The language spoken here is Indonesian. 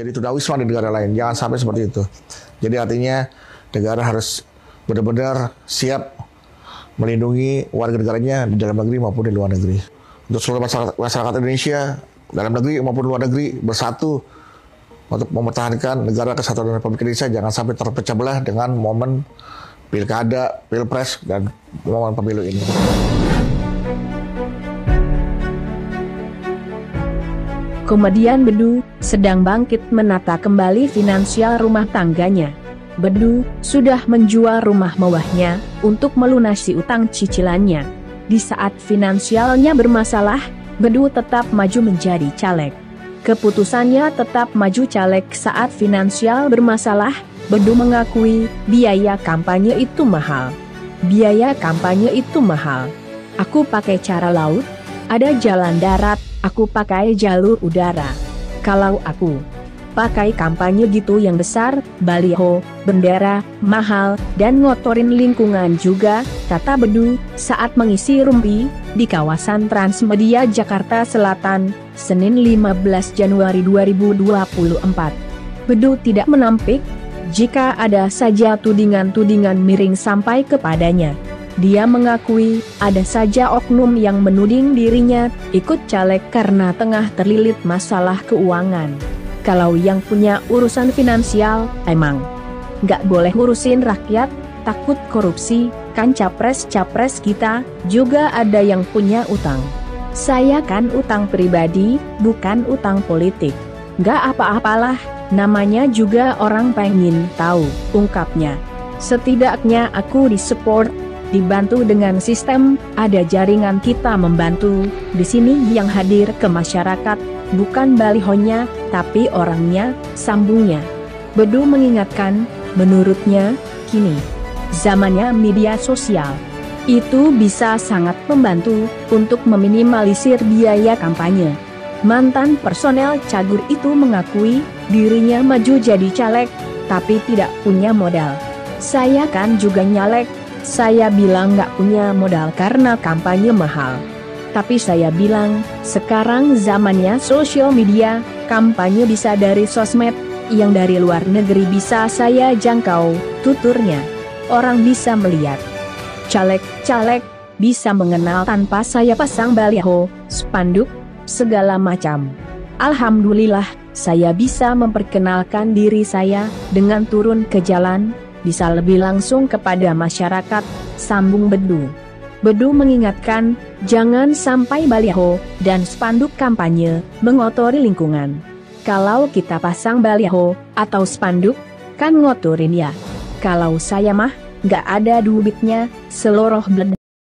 jadi tunawisma di negara lain. Jangan sampai seperti itu. Jadi artinya negara harus benar-benar siap melindungi warga negaranya di dalam negeri maupun di luar negeri. Untuk seluruh masyarakat Indonesia, dalam negeri maupun luar negeri, bersatu untuk mempertahankan negara kesatuan Republik Indonesia. Jangan sampai terpecah belah dengan momen pilkada, pilpres, dan momen pemilu ini. Komedian Bedu sedang bangkit menata kembali finansial rumah tangganya. Bedu sudah menjual rumah mewahnya untuk melunasi utang cicilannya. Di saat finansialnya bermasalah, Bedu tetap maju menjadi caleg. Keputusannya tetap maju caleg saat finansial bermasalah. Bedu mengakui biaya kampanye itu mahal. Biaya kampanye itu mahal. Aku pakai cara laut, ada jalan darat, aku pakai jalur udara. Kalau aku pakai kampanye gitu yang besar, baliho, bendera, mahal, dan ngotorin lingkungan juga, kata Bedu saat mengisi Rumpi di kawasan Transmedia Jakarta Selatan, Senin 15 Januari 2024. Bedu tidak menampik jika ada saja tudingan-tudingan miring sampai kepadanya. Dia mengakui, ada saja oknum yang menuding dirinya ikut caleg karena tengah terlilit masalah keuangan. Kalau yang punya urusan finansial, emang nggak boleh urusin rakyat, takut korupsi, kan capres-capres kita juga ada yang punya utang. Saya kan utang pribadi, bukan utang politik. Nggak apa-apalah, namanya juga orang pengen tahu, ungkapnya. Setidaknya aku disupport, dibantu dengan sistem, ada jaringan kita membantu. Di sini yang hadir ke masyarakat, bukan balihonya, tapi orangnya, sambungnya. Bedu mengingatkan, menurutnya, kini zamannya media sosial. Itu bisa sangat membantu untuk meminimalisir biaya kampanye. Mantan personel Cagur itu mengakui dirinya maju jadi caleg, tapi tidak punya modal. Saya kan juga nyalek. Saya bilang nggak punya modal karena kampanye mahal. Tapi saya bilang, sekarang zamannya sosial media, kampanye bisa dari sosmed, yang dari luar negeri bisa saya jangkau, tuturnya. Orang bisa melihat. Caleg-caleg bisa mengenal tanpa saya pasang baliho, spanduk, segala macam. Alhamdulillah, saya bisa memperkenalkan diri saya dengan turun ke jalan, bisa lebih langsung kepada masyarakat, sambung Bedu. Bedu mengingatkan, jangan sampai baliho dan spanduk kampanye mengotori lingkungan. Kalau kita pasang baliho atau spanduk, kan ngotorin ya. Kalau saya mah, nggak ada duitnya, seluruh benda.